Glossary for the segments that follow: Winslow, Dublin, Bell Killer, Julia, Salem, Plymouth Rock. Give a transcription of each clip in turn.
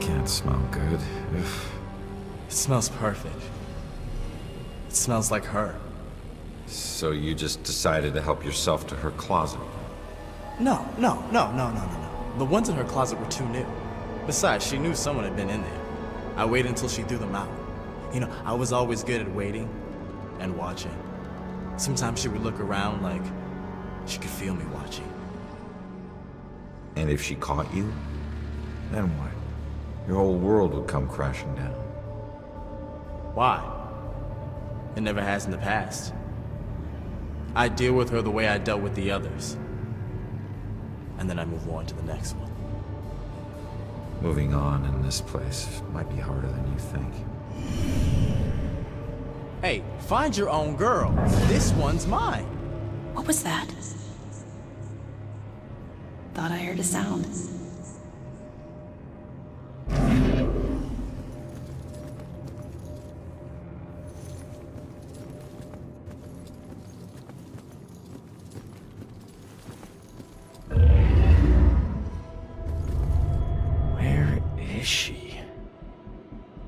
Can't smell good. Ugh. It smells perfect. It smells like her. So you just decided to help yourself to her closet? No. The ones in her closet were too new. Besides, she knew someone had been in there. I waited until she threw them out. You know, I was always good at waiting and watching. Sometimes she would look around like she could feel me watching. And if she caught you, then what? Your whole world would come crashing down. Why? It never has in the past. I deal with her the way I dealt with the others. And then I move on to the next one. Moving on in this place might be harder than you think. Hey, find your own girl. This one's mine. What was that? Thought I heard a sound.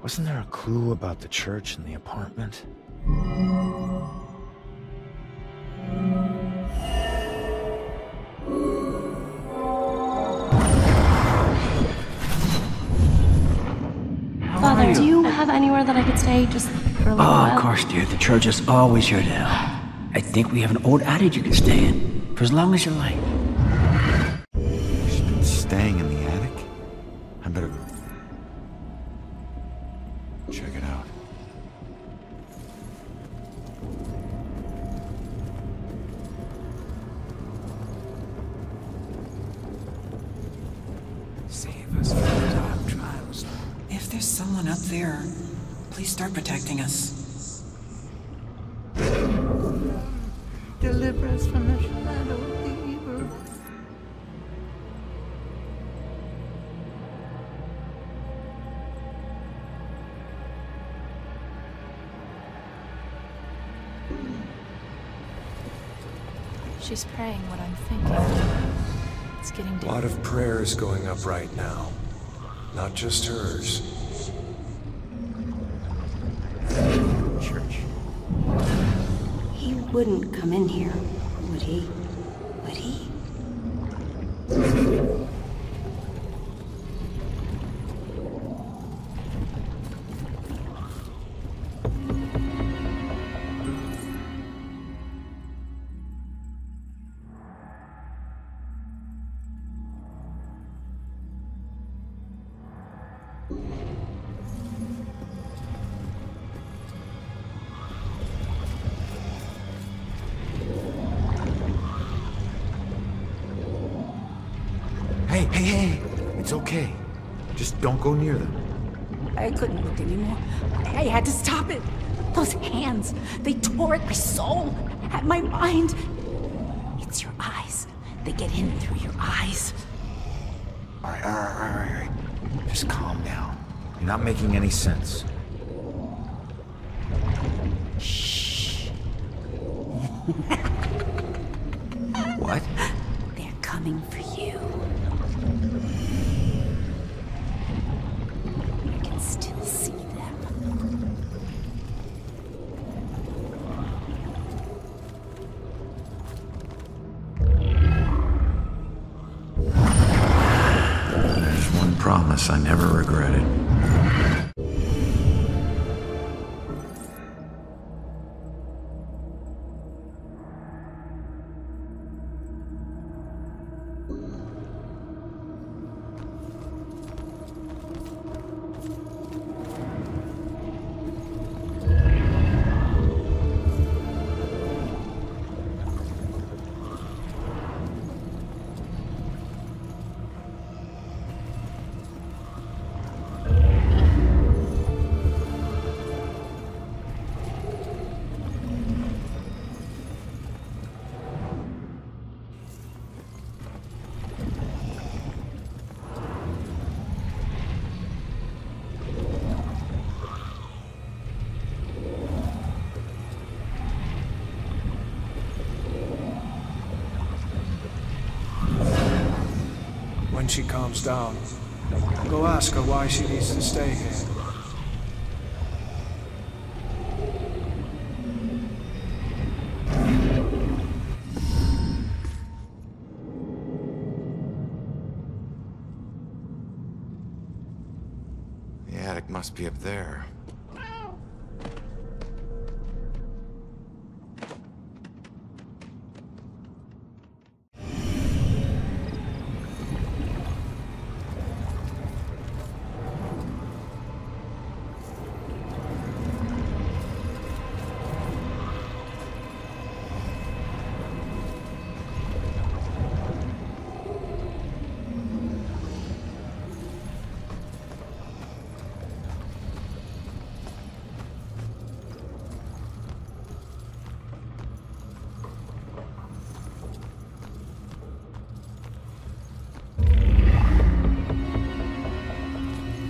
Wasn't there a clue about the church and the apartment? Father, do you have anywhere that I could stay just for a little while? Of course, dear. The church is always here to help. I think we have an old attic you can stay in for as long as you like. She's been staying in the attic? I better go. Check it out. Save us from the dark trials. If there's someone up there, please start protecting us. deliver us from the shadow of the evil. She's praying what I'm thinking. It's getting difficult. A lot of prayers going up right now. Not just hers. Church. He wouldn't come in here, would he? Would he? Hey, it's okay. Just don't go near them. I couldn't look anymore. I had to stop it. Those hands, they tore at my soul, at my mind. It's your eyes. They get in through your eyes. All right. Just calm down. You're not making any sense. Shh. What? They're coming for you. Promise I never regret it. When she calms down, go ask her why she needs to stay here. The attic must be up there.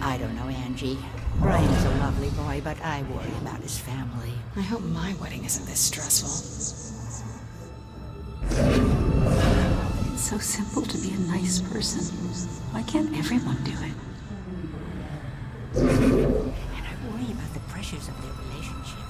I don't know, Angie. Brian is a lovely boy, but I worry about his family. I hope my wedding isn't this stressful. It's so simple to be a nice person. Why can't everyone do it? And I worry about the pressures of their relationship.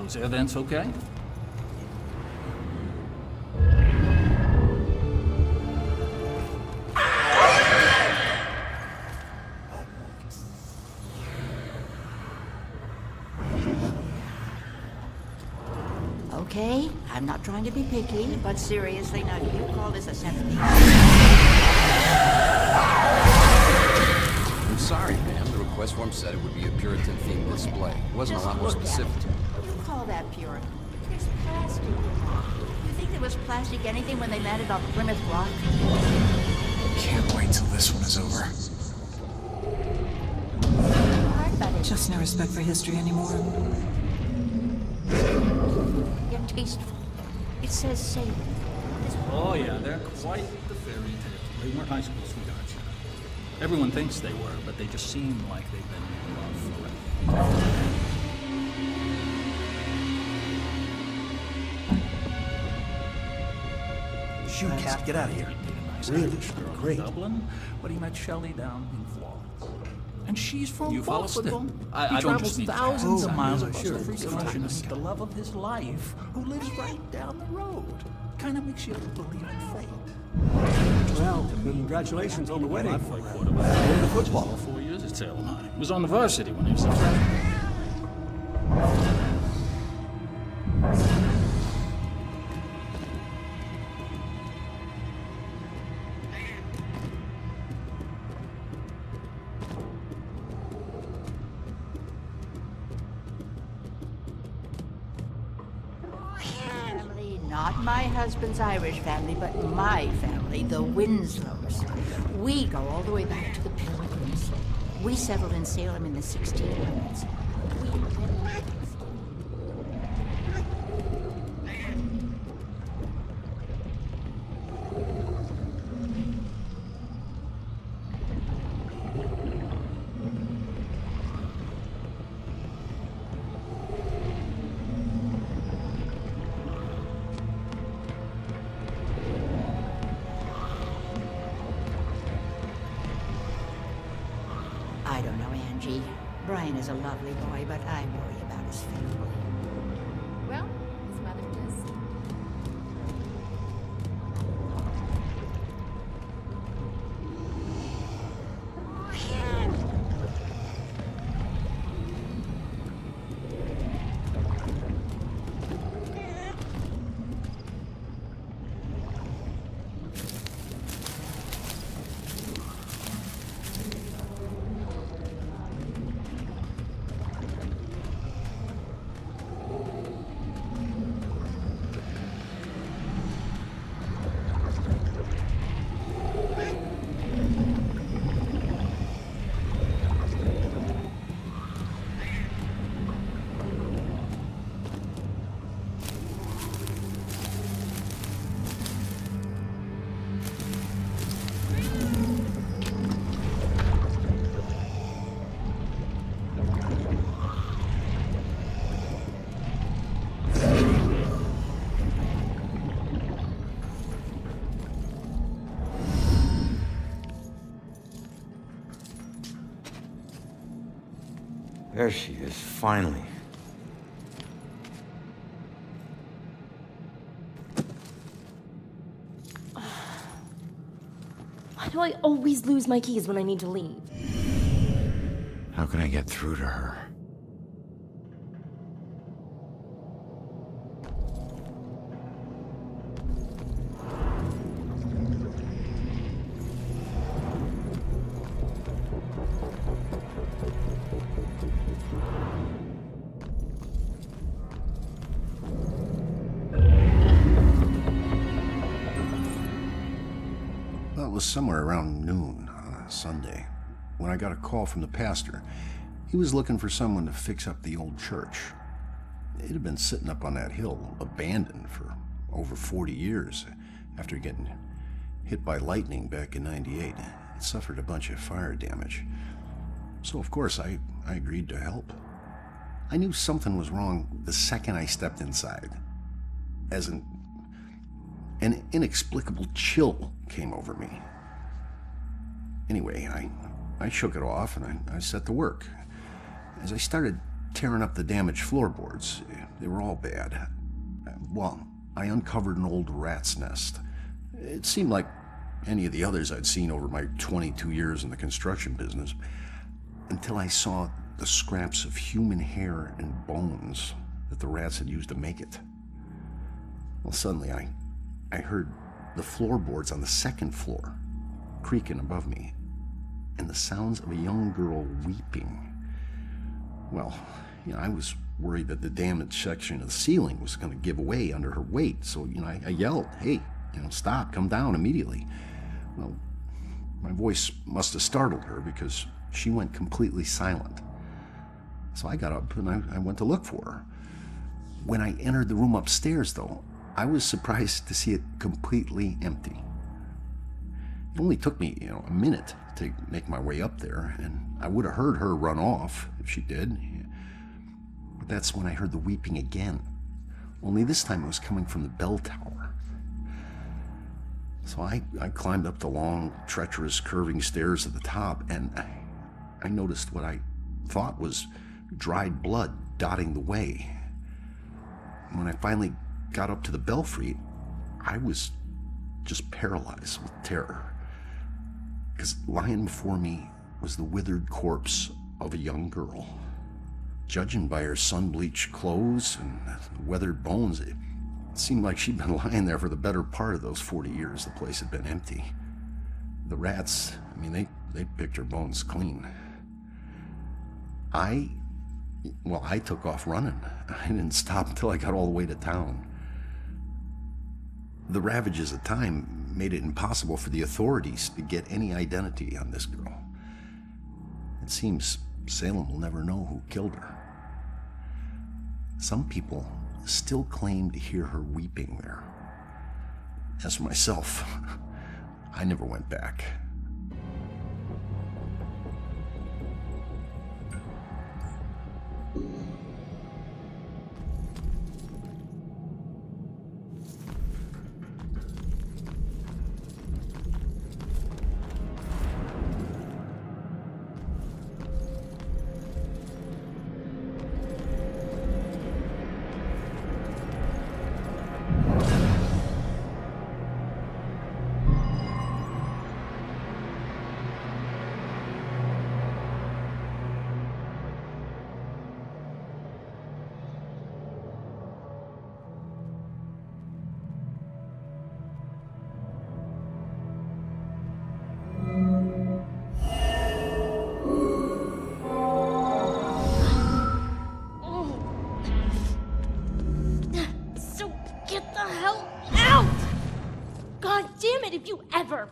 Those air vents okay? Okay, I'm not trying to be picky, but seriously, now do you call this a symphony? I'm sorry, ma'am. The request form said it would be a Puritan-themed display. It wasn't a lot more specific. You call that Puritan? It's plastic. You think there was plastic anything when they landed on Plymouth Rock? Can't wait till this one is over. Just no respect for history anymore. Tasteful. It says Salem. Oh yeah, they're quite the fairy tale. They weren't high school sweethearts. Everyone thinks they were, but they just seem like they've been in love forever. Shoot, Cap, get out of here. Really, great. Dublin, but he met Shelley down in Florence. And she's from Boston. He travels thousands of miles across the free ocean with the love of his life, who lives right down the road. Kind of makes you believe in fate. Well, congratulations on the wedding. I've played quarterback. I played football 4 years at Salem. I was on the varsity when he was a freshman. Not my husband's Irish family, but my family, the Winslows. We go all the way back to the Pilgrims. We settled in Salem in the 1600s. I don't know, Angie. Brian is a lovely boy, but I worry about his family. Well, his mother There she is, finally. Why do I always lose my keys when I need to leave? How can I get through to her? It was somewhere around noon on a Sunday when I got a call from the pastor. He was looking for someone to fix up the old church. It had been sitting up on that hill, abandoned for over 40 years after getting hit by lightning back in '98. It suffered a bunch of fire damage. So of course I agreed to help. I knew something was wrong the second I stepped inside. As an inexplicable chill came over me. Anyway, I shook it off and I set to work. As I started tearing up the damaged floorboards, They were all bad. Well, I uncovered an old rat's nest. It seemed like any of the others I'd seen over my 22 years in the construction business, until I saw the scraps of human hair and bones that the rats had used to make it. Well, suddenly I heard the floorboards on the second floor creaking above me, and the sounds of a young girl weeping. Well, you know, I was worried that the damaged section of the ceiling was going to give way under her weight, so, you know, I yelled, "Hey, you know, stop, come down immediately." Well, my voice must have startled her because she went completely silent. So I got up and I went to look for her. When I entered the room upstairs, though, I was surprised to see it completely empty. It only took me, you know, a minute to make my way up there, and I would have heard her run off if she did. But that's when I heard the weeping again, only this time it was coming from the bell tower. So I climbed up the long, treacherous, curving stairs at the top, and I noticed what I thought was dried blood dotting the way. When I finally got up to the belfry, I was just paralyzed with terror, because lying before me was the withered corpse of a young girl. Judging by her sun-bleached clothes and weathered bones, it seemed like she'd been lying there for the better part of those 40 years the place had been empty. The rats, I mean, they picked her bones clean. I took off running. I didn't stop until I got all the way to town. The ravages of time made it impossible for the authorities to get any identity on this girl. It seems Salem will never know who killed her. Some people still claim to hear her weeping there. As for myself, I never went back.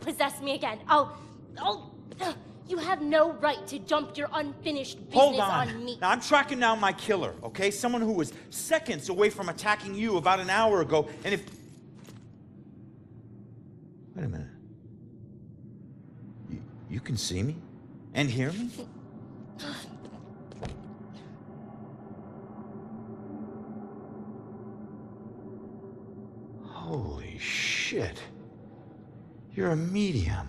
Possess me again. You have no right to dump your unfinished business on me. Now, I'm tracking down my killer, okay? Someone who was seconds away from attacking you about an hour ago, and if... Wait a minute. You can see me? And hear me? Holy shit. You're a medium.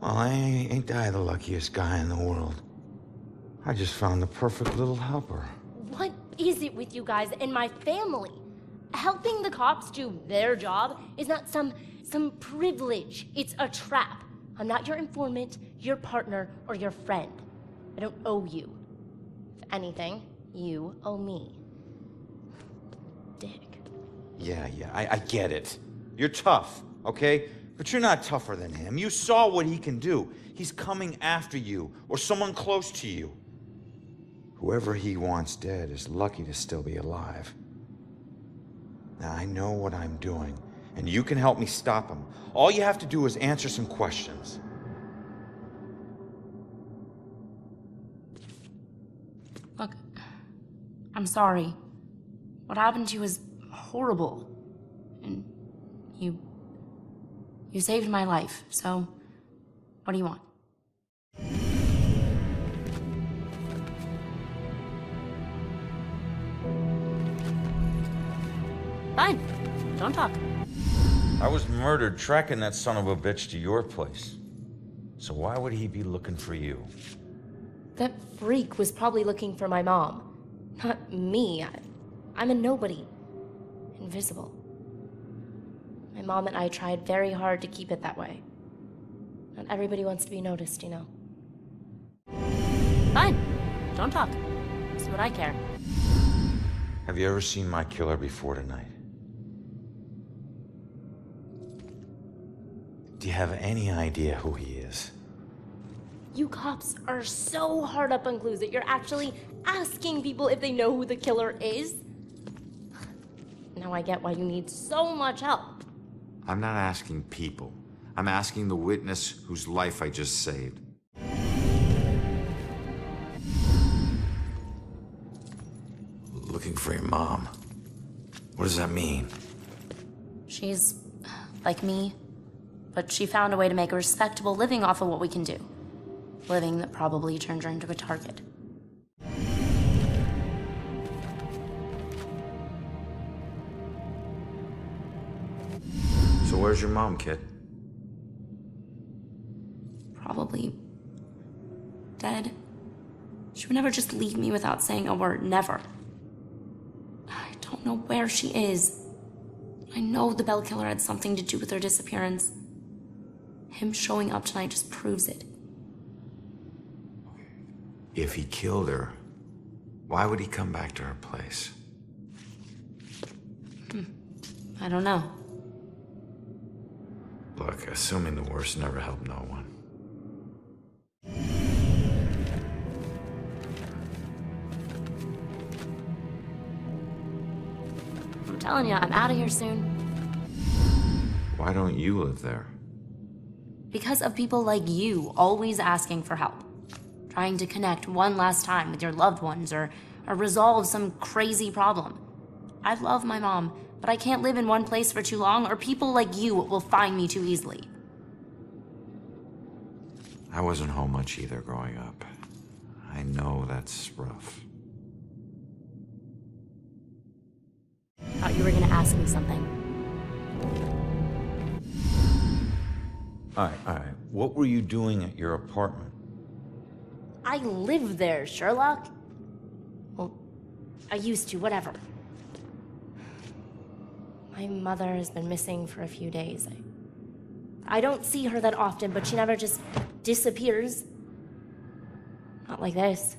Well, ain't I the luckiest guy in the world. I just found the perfect little helper. What is it with you guys and my family? Helping the cops do their job is not some privilege. It's a trap. I'm not your informant, your partner, or your friend. I don't owe you. If anything, you owe me. Dick. Yeah, I get it. You're tough, okay? But you're not tougher than him. You saw what he can do. He's coming after you, or someone close to you. Whoever he wants dead is lucky to still be alive. Now, I know what I'm doing, and you can help me stop him. All you have to do is answer some questions. Look, I'm sorry. What happened to you is horrible, and you saved my life, so what do you want? Fine, don't talk. I was murdered tracking that son of a bitch to your place, so why would he be looking for you? That freak was probably looking for my mom. Not me. I'm a nobody. Invisible. My mom and I tried very hard to keep it that way. Not everybody wants to be noticed, you know. Fine. Don't talk. That's what I care. Have you ever seen my killer before tonight? Do you have any idea who he is? You cops are so hard up on clues that you're actually asking people if they know who the killer is? Now I get why you need so much help. I'm not asking people. I'm asking the witness whose life I just saved. Looking for your mom. What does that mean? She's like me, but she found a way to make a respectable living off of what we can do. Living that probably turned her into a target. So where's your mom, kid? Probably dead. She would never just leave me without saying a word, never. I don't know where she is. I know the Bell Killer had something to do with her disappearance. Him showing up tonight just proves it. If he killed her, why would he come back to her place? I don't know. Look, assuming the worst never helped no one. I'm telling you, I'm out of here soon. Why don't you live there? Because of people like you always asking for help. Trying to connect one last time with your loved ones or resolve some crazy problem. I love my mom, but I can't live in one place for too long or people like you will find me too easily. I wasn't home much either growing up. I know that's rough. I thought you were gonna ask me something. All right. What were you doing at your apartment? I live there, Sherlock. Well, I used to, whatever. My mother has been missing for a few days. I don't see her that often, but she never just disappears. Not like this.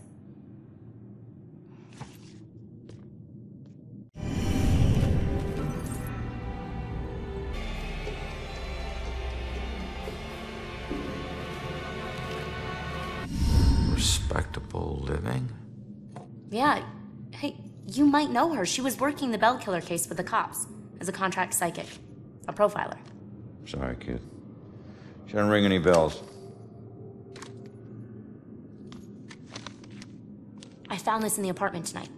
Respectable living? Yeah. Hey, you might know her. She was working the Bell Killer case with the cops as a contract psychic, a profiler. Sorry, kid. She didn't ring any bells. I found this in the apartment tonight.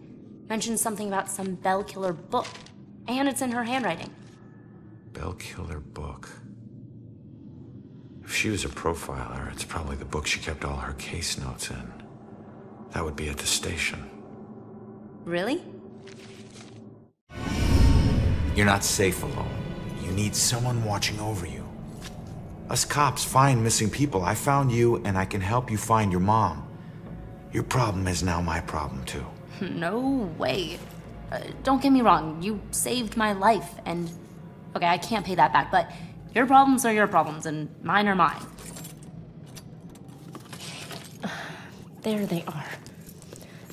Mentioned something about some Bell Killer book, and it's in her handwriting. Bell Killer book. If she was a profiler, it's probably the book she kept all her case notes in. That would be at the station. Really? You're not safe alone. You need someone watching over you. Us cops find missing people. I found you, and I can help you find your mom. Your problem is now my problem, too. No way. Don't get me wrong. You saved my life, and... Okay, I can't pay that back, but your problems are your problems, and mine are mine. There they are.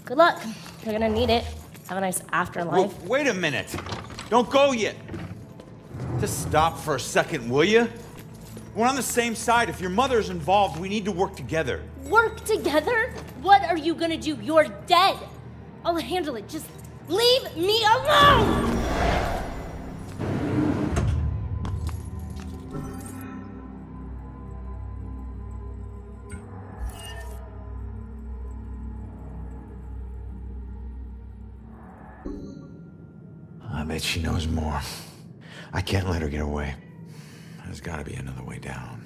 Good luck. You're gonna need it. Have a nice afterlife. Well, wait a minute. Don't go yet. Just stop for a second, will you? We're on the same side. If your mother's involved, we need to work together. Work together? What are you gonna do? You're dead. I'll handle it. Just leave me alone! I bet she knows more. I can't let her get away. There's gotta be another way down.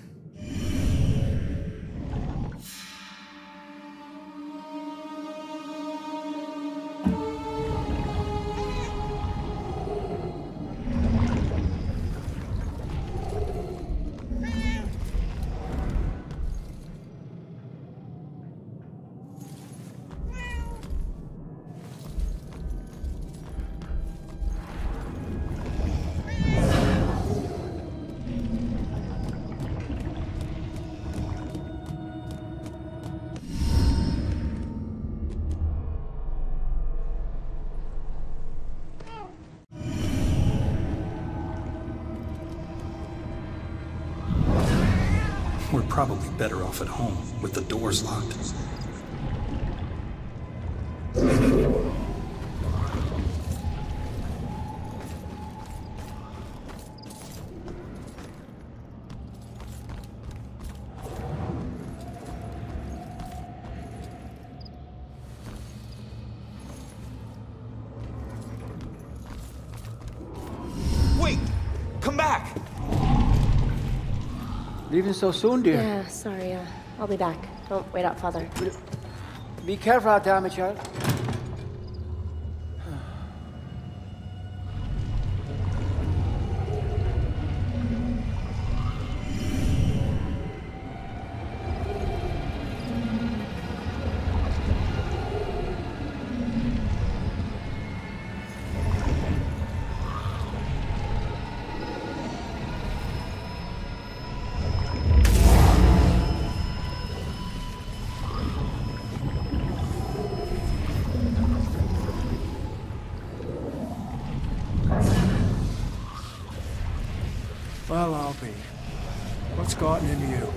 probably better off at home with the doors locked. Leaving so soon, dear? Yeah, sorry. I'll be back. Don't wait out, Father. Be careful out there, my child. Well, I'll be. What's gotten into you?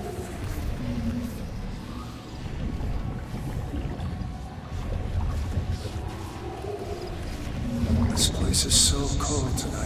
This place is so cold tonight.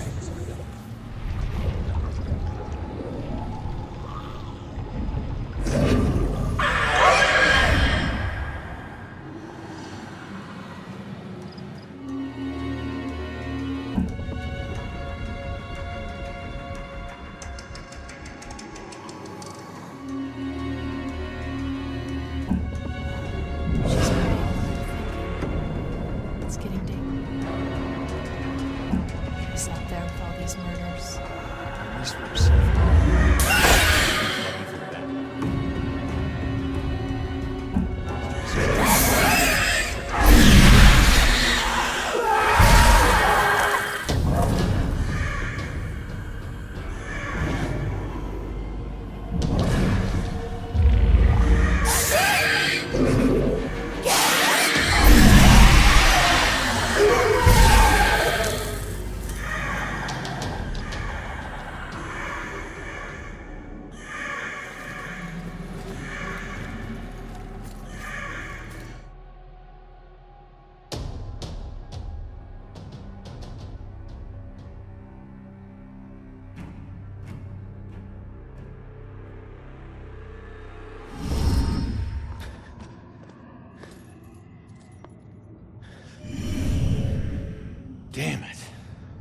Damn it.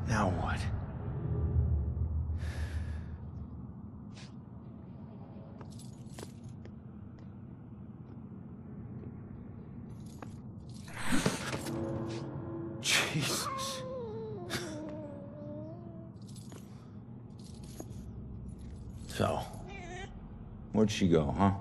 Now what? Jesus. So, where'd she go, huh?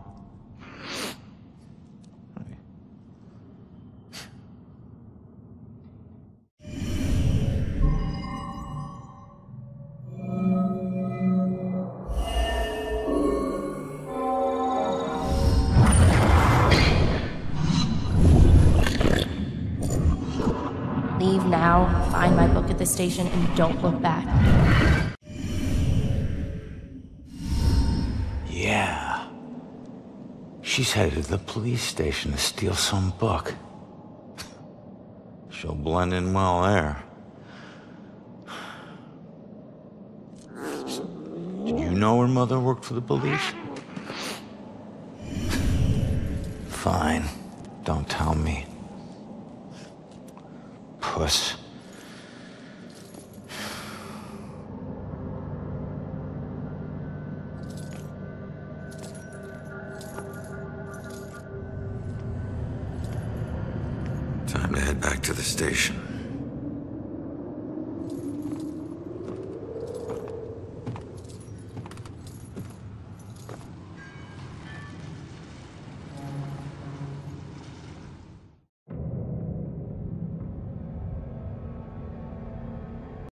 Now, find my book at the station and don't look back. Yeah. She's headed to the police station to steal some book. She'll blend in well there. Did you know her mother worked for the police? Fine. Don't tell me. Puss. Time to head back to the station.